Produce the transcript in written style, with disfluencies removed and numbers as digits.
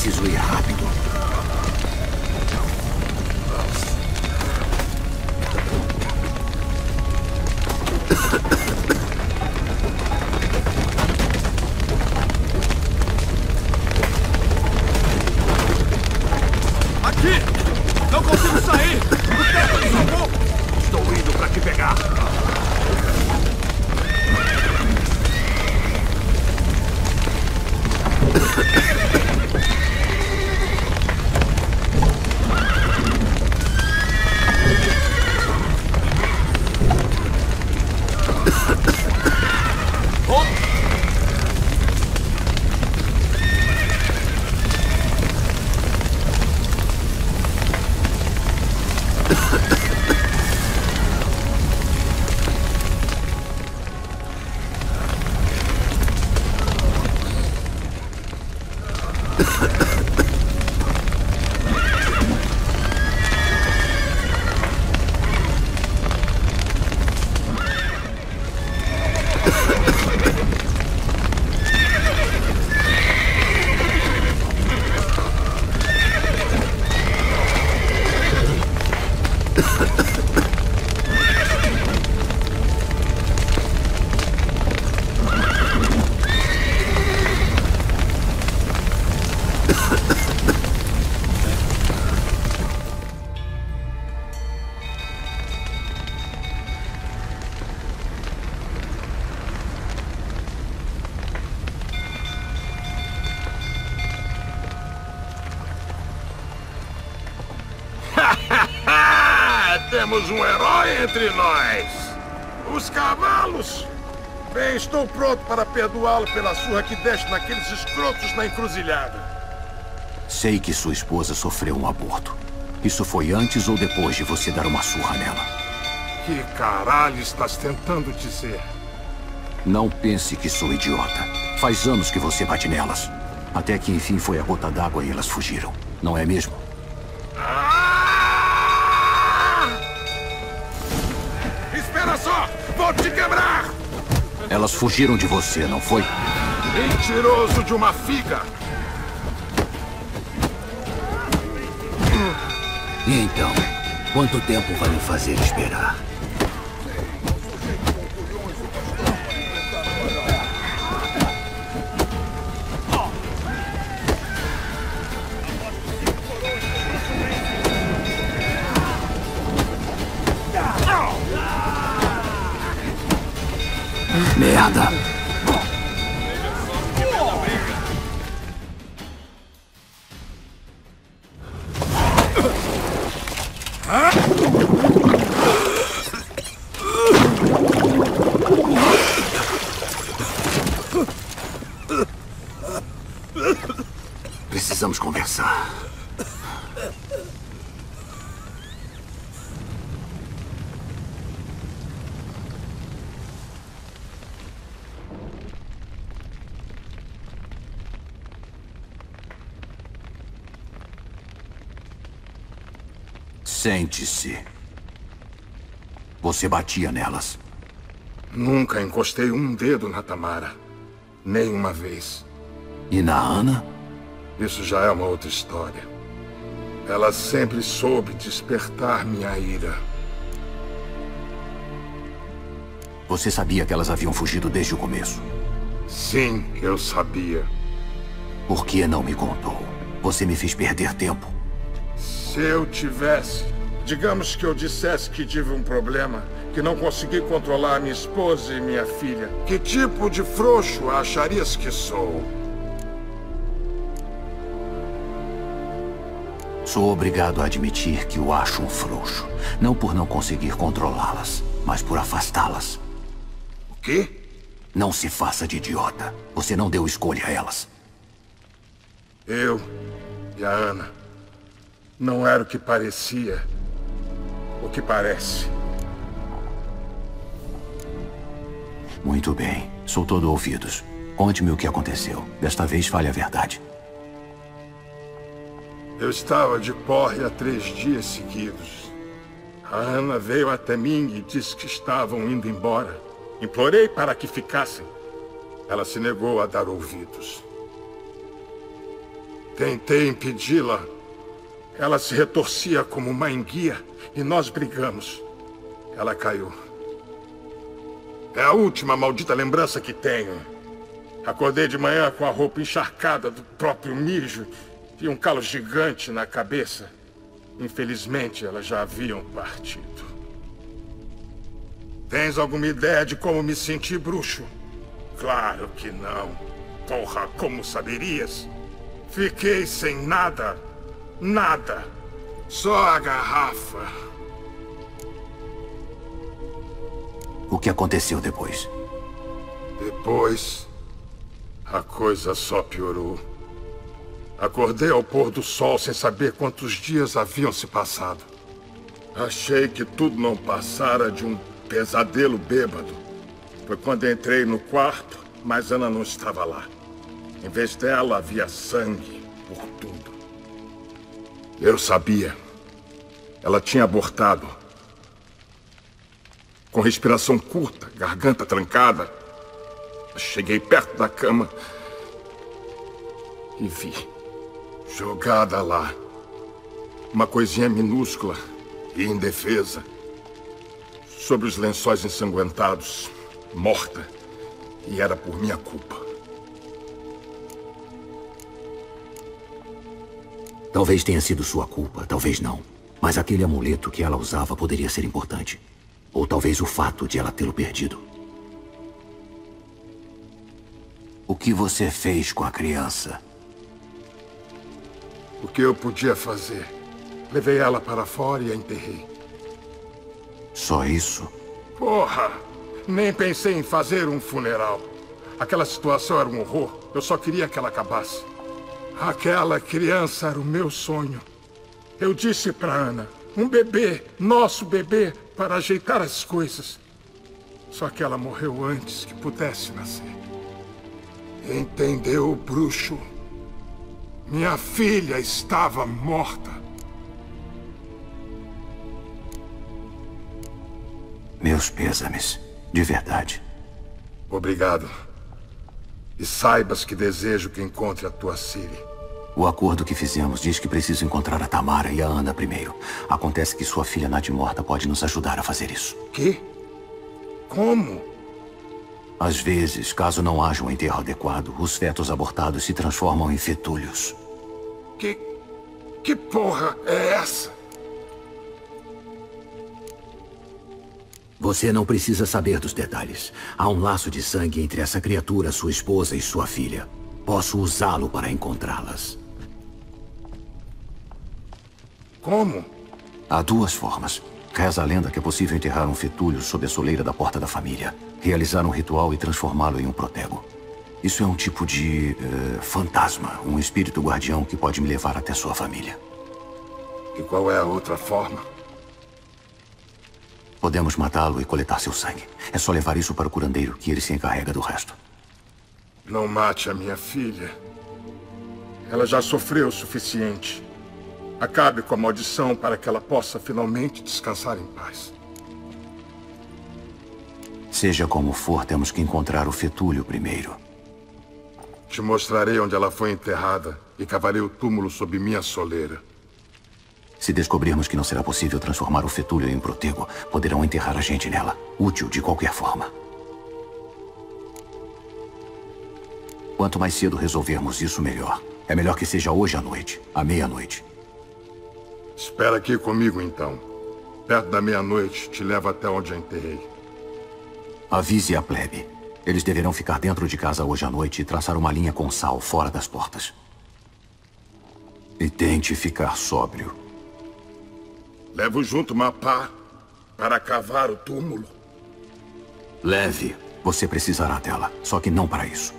Preciso ir rápido. Aqui! Não consigo sair! O tempo me salvou! Estou indo para te pegar! Temos um herói entre nós! Os cavalos! Bem, estou pronto para perdoá-lo pela surra que deste naqueles escrotos na encruzilhada. Sei que sua esposa sofreu um aborto. Isso foi antes ou depois de você dar uma surra nela? Que caralho estás tentando dizer? Não pense que sou idiota. Faz anos que você bate nelas. Até que enfim foi a gota d'água e elas fugiram. Não é mesmo? Vou te quebrar! Elas fugiram de você, não foi? Mentiroso de uma figa! E então, quanto tempo vai me fazer esperar? Merda! Precisamos conversar. Sente-se. Você batia nelas. Nunca encostei um dedo na Tamara. Nem uma vez. E na Ana? Isso já é uma outra história. Ela sempre soube despertar minha ira. Você sabia que elas haviam fugido desde o começo? Sim, eu sabia. Por que não me contou? Você me fez perder tempo. Se eu tivesse... Digamos que eu dissesse que tive um problema, que não consegui controlar minha esposa e minha filha. Que tipo de frouxo acharias que sou? Sou obrigado a admitir que o acho um frouxo. Não por não conseguir controlá-las, mas por afastá-las. O quê? Não se faça de idiota. Você não deu escolha a elas. Eu e a Ana. Não era o que parecia. O que parece. Muito bem. Sou todo ouvidos. Conte-me o que aconteceu. Desta vez fale a verdade. Eu estava de porre há 3 dias seguidos. A Ana veio até mim e disse que estavam indo embora. Implorei para que ficassem. Ela se negou a dar ouvidos. Tentei impedi-la. Ela se retorcia como uma enguia e nós brigamos. Ela caiu. É a última maldita lembrança que tenho. Acordei de manhã com a roupa encharcada do próprio mijo e um calo gigante na cabeça. Infelizmente, elas já haviam partido. Tens alguma ideia de como me senti, bruxo? Claro que não. Porra, como saberias? Fiquei sem nada. Nada. Só a garrafa. O que aconteceu depois? Depois, a coisa só piorou. Acordei ao pôr do sol sem saber quantos dias haviam se passado. Achei que tudo não passara de um pesadelo bêbado. Foi quando entrei no quarto, mas Ana não estava lá. Em vez dela, havia sangue por tudo. Eu sabia. Ela tinha abortado. Com respiração curta, garganta trancada, cheguei perto da cama e vi, jogada lá, uma coisinha minúscula e indefesa, sobre os lençóis ensanguentados, morta, e era por minha culpa. Talvez tenha sido sua culpa, talvez não, mas aquele amuleto que ela usava poderia ser importante. Ou talvez o fato de ela tê-lo perdido. O que você fez com a criança? O que eu podia fazer? Levei ela para fora e a enterrei. Só isso? Porra! Nem pensei em fazer um funeral. Aquela situação era um horror. Eu só queria que ela acabasse. Aquela criança era o meu sonho. Eu disse para Ana, um bebê, nosso bebê, para ajeitar as coisas. Só que ela morreu antes que pudesse nascer. Entendeu, bruxo? Minha filha estava morta. Meus pêsames, de verdade. Obrigado. E saibas que desejo que encontre a tua Ciri. O acordo que fizemos diz que preciso encontrar a Tamara e a Ana primeiro. Acontece que sua filha Nade-Morta pode nos ajudar a fazer isso. Quê? Como? Às vezes, caso não haja um enterro adequado, os fetos abortados se transformam em fetúlios. Que porra é essa? Você não precisa saber dos detalhes. Há um laço de sangue entre essa criatura, sua esposa e sua filha. Posso usá-lo para encontrá-las. Como? Há duas formas. Reza a lenda que é possível enterrar um fetúlio sob a soleira da porta da família, realizar um ritual e transformá-lo em um protego. Isso é um tipo de fantasma, um espírito guardião que pode me levar até sua família. E qual é a outra forma? Podemos matá-lo e coletar seu sangue. É só levar isso para o curandeiro, que ele se encarrega do resto. Não mate a minha filha. Ela já sofreu o suficiente. Acabe com a maldição para que ela possa finalmente descansar em paz. Seja como for, temos que encontrar o fetúlio primeiro. Te mostrarei onde ela foi enterrada e cavarei o túmulo sob minha soleira. Se descobrirmos que não será possível transformar o fetúlio em um protego, poderão enterrar a gente nela, útil de qualquer forma. Quanto mais cedo resolvermos isso, melhor. É melhor que seja hoje à noite, à meia-noite. Espera aqui comigo, então. Perto da meia-noite, te levo até onde a enterrei. Avise a plebe. Eles deverão ficar dentro de casa hoje à noite e traçar uma linha com sal fora das portas. E tente ficar sóbrio. Levo junto uma pá para cavar o túmulo. Leve. Você precisará dela, só que não para isso.